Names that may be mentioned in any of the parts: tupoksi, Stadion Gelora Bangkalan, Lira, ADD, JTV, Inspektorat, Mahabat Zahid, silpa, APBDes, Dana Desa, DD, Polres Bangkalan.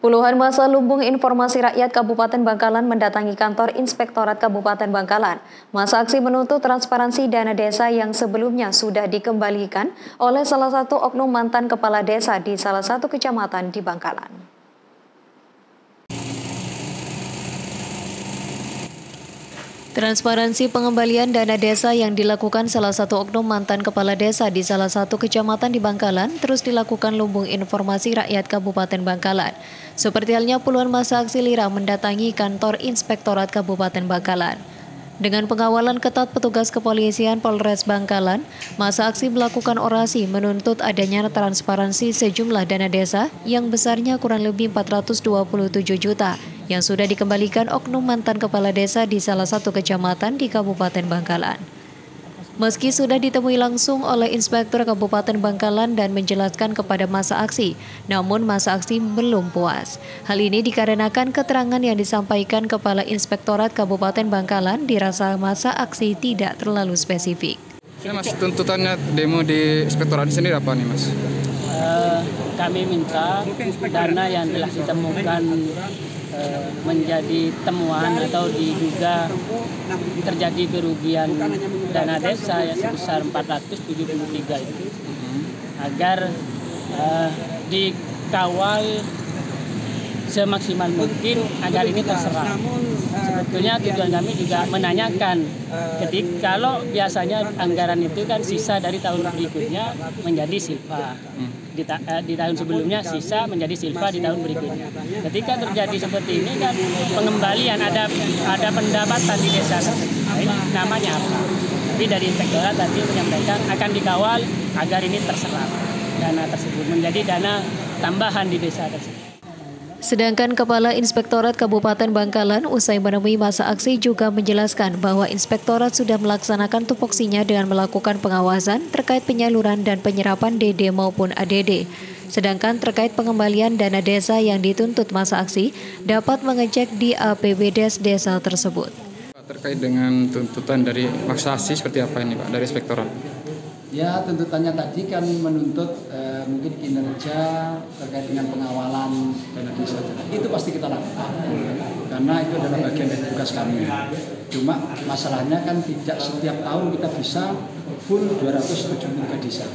Puluhan massa lumbung informasi rakyat Kabupaten Bangkalan mendatangi kantor Inspektorat Kabupaten Bangkalan. Massa aksi menuntut transparansi dana desa yang sebelumnya sudah dikembalikan oleh salah satu oknum mantan kepala desa di salah satu kecamatan di Bangkalan. Transparansi pengembalian dana desa yang dilakukan salah satu oknum mantan kepala desa di salah satu kecamatan di Bangkalan terus dilakukan lumbung informasi rakyat Kabupaten Bangkalan. Seperti halnya puluhan massa aksi Lira mendatangi kantor Inspektorat Kabupaten Bangkalan. Dengan pengawalan ketat petugas kepolisian Polres Bangkalan, massa aksi melakukan orasi menuntut adanya transparansi sejumlah dana desa yang besarnya kurang lebih 427 juta. Yang sudah dikembalikan oknum mantan kepala desa di salah satu kecamatan di Kabupaten Bangkalan. Meski sudah ditemui langsung oleh Inspektur Kabupaten Bangkalan dan menjelaskan kepada massa aksi, namun massa aksi belum puas. Hal ini dikarenakan keterangan yang disampaikan Kepala Inspektorat Kabupaten Bangkalan dirasa massa aksi tidak terlalu spesifik. Mas, tuntutannya demo di Inspektorat sendiri apa nih, Mas? Kami minta dana yang telah ditemukan menjadi temuan atau diduga terjadi kerugian dana desa yang sebesar 473 itu agar dikawal semaksimal mungkin agar ini terserah. Sebetulnya tujuan kami juga menanyakan kalau biasanya anggaran itu kan sisa dari tahun berikutnya menjadi silpa. Di tahun sebelumnya sisa menjadi silpa di tahun berikutnya. Ketika terjadi seperti ini kan pengembalian ada pendapatan di desa lain, namanya apa? Tapi dari Inspektorat tadi menyampaikan akan dikawal agar ini terserap dana tersebut menjadi dana tambahan di desa tersebut. Sedangkan Kepala Inspektorat Kabupaten Bangkalan usai menemui massa aksi juga menjelaskan bahwa Inspektorat sudah melaksanakan tupoksinya dengan melakukan pengawasan terkait penyaluran dan penyerapan DD maupun ADD. Sedangkan terkait pengembalian dana desa yang dituntut massa aksi dapat mengecek di APBDes desa tersebut. Terkait dengan tuntutan dari massa aksi seperti apa ini Pak dari Inspektorat? Ya, tuntutannya tadi kan menuntut mungkin kinerja terkait dengan pengawalan dana desa. Itu pasti kita lakukan karena itu adalah bagian dari tugas kami. Cuma masalahnya kan tidak setiap tahun kita bisa full 273 desa.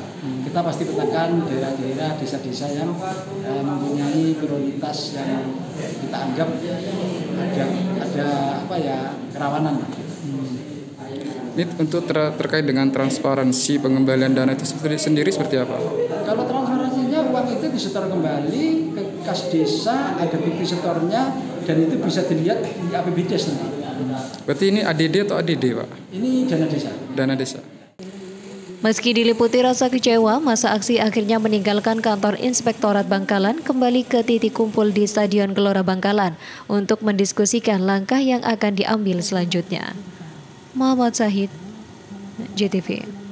Kita pasti tekan daerah-daerah, desa-desa yang mempunyai prioritas yang kita anggap ada kerawanan. Ini untuk terkait dengan transparansi pengembalian dana itu sendiri seperti apa? Kalau transparansinya uang itu disetor kembali ke kas desa, ada bukti setornya dan itu bisa dilihat di APBDes nanti. Berarti ini ADD atau ADD, Pak? Ini dana desa. Dana desa. Meski diliputi rasa kecewa, massa aksi akhirnya meninggalkan kantor Inspektorat Bangkalan kembali ke titik kumpul di Stadion Gelora Bangkalan untuk mendiskusikan langkah yang akan diambil selanjutnya. Mahabat Zahid, JTV.